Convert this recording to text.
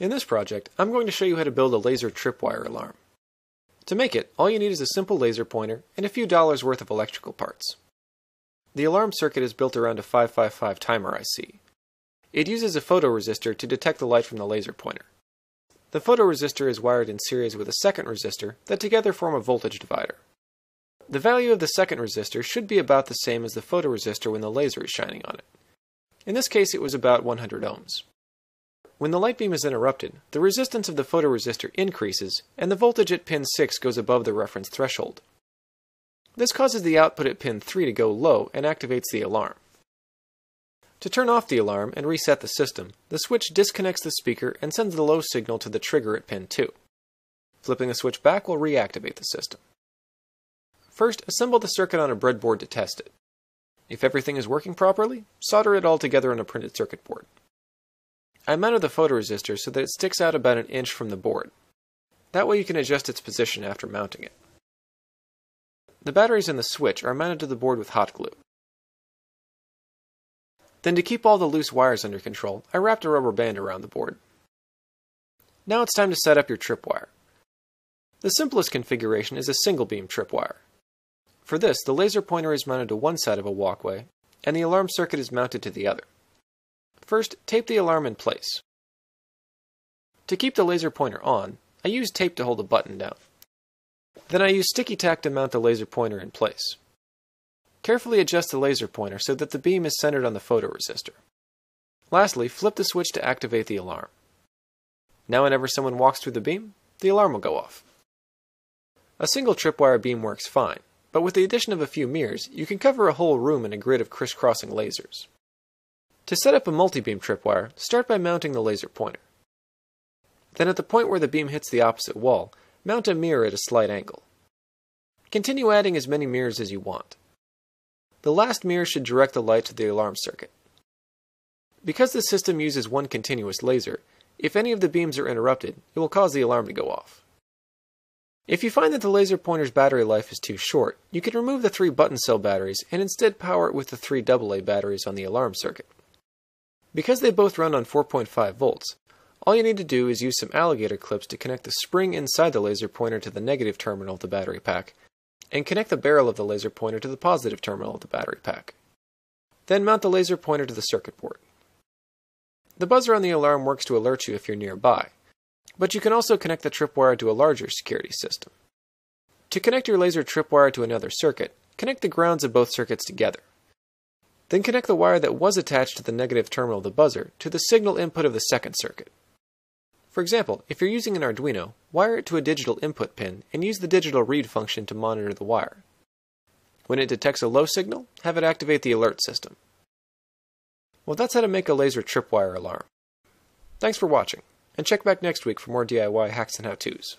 In this project, I'm going to show you how to build a laser tripwire alarm. To make it, all you need is a simple laser pointer and a few dollars worth of electrical parts. The alarm circuit is built around a 555 timer IC. It uses a photoresistor to detect the light from the laser pointer. The photoresistor is wired in series with a second resistor that together form a voltage divider. The value of the second resistor should be about the same as the photoresistor when the laser is shining on it. In this case, it was about 100 ohms. When the light beam is interrupted, the resistance of the photoresistor increases and the voltage at pin 6 goes above the reference threshold. This causes the output at pin 3 to go low and activates the alarm. To turn off the alarm and reset the system, the switch disconnects the speaker and sends the low signal to the trigger at pin 2. Flipping the switch back will reactivate the system. First, assemble the circuit on a breadboard to test it. If everything is working properly, solder it all together on a printed circuit board. I mounted the photoresistor so that it sticks out about an inch from the board. That way you can adjust its position after mounting it. The batteries and the switch are mounted to the board with hot glue. Then, to keep all the loose wires under control, I wrapped a rubber band around the board. Now it's time to set up your tripwire. The simplest configuration is a single beam tripwire. For this, the laser pointer is mounted to one side of a walkway, and the alarm circuit is mounted to the other. First, tape the alarm in place. To keep the laser pointer on, I use tape to hold the button down. Then I use sticky tack to mount the laser pointer in place. Carefully adjust the laser pointer so that the beam is centered on the photoresistor. Lastly, flip the switch to activate the alarm. Now whenever someone walks through the beam, the alarm will go off. A single tripwire beam works fine, but with the addition of a few mirrors, you can cover a whole room in a grid of crisscrossing lasers. To set up a multi-beam tripwire, start by mounting the laser pointer. Then at the point where the beam hits the opposite wall, mount a mirror at a slight angle. Continue adding as many mirrors as you want. The last mirror should direct the light to the alarm circuit. Because the system uses one continuous laser, if any of the beams are interrupted, it will cause the alarm to go off. If you find that the laser pointer's battery life is too short, you can remove the three button cell batteries and instead power it with the three AA batteries on the alarm circuit. Because they both run on 4.5 volts, all you need to do is use some alligator clips to connect the spring inside the laser pointer to the negative terminal of the battery pack, and connect the barrel of the laser pointer to the positive terminal of the battery pack. Then mount the laser pointer to the circuit board. The buzzer on the alarm works to alert you if you're nearby, but you can also connect the tripwire to a larger security system. To connect your laser tripwire to another circuit, connect the grounds of both circuits together. Then connect the wire that was attached to the negative terminal of the buzzer to the signal input of the second circuit. For example, if you're using an Arduino, wire it to a digital input pin and use the digital read function to monitor the wire. When it detects a low signal, have it activate the alert system. Well, that's how to make a laser tripwire alarm. Thanks for watching, and check back next week for more DIY hacks and how-tos.